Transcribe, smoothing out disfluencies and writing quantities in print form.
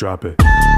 Drop it.